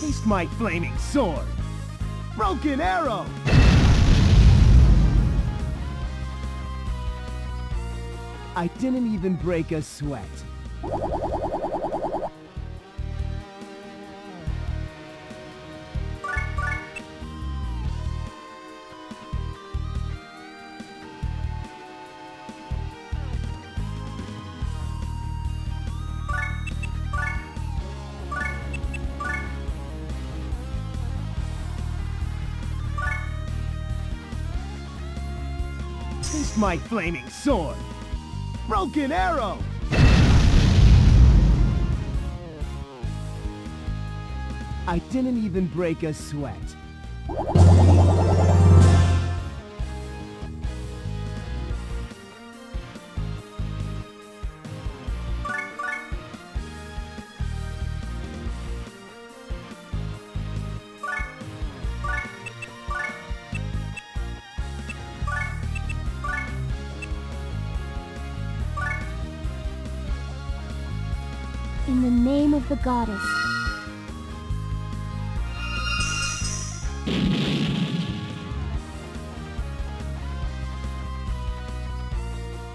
Taste my flaming sword! Broken arrow! I didn't even break a sweat. My flaming sword! Broken arrow! I didn't even break a sweat. In the name of the goddess.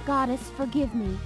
Goddess, forgive me.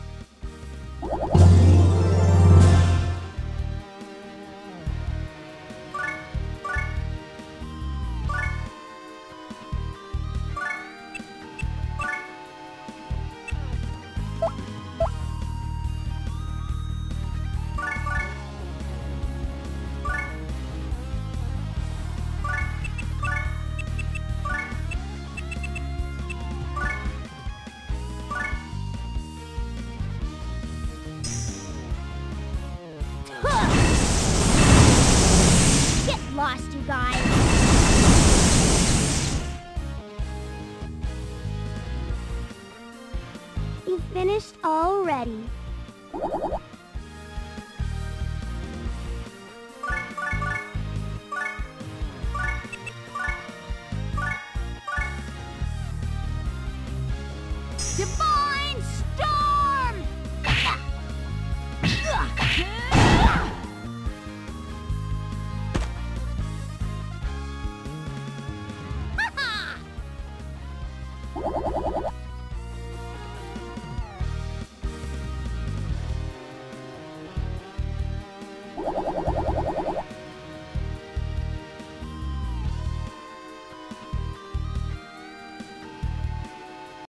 Finished already.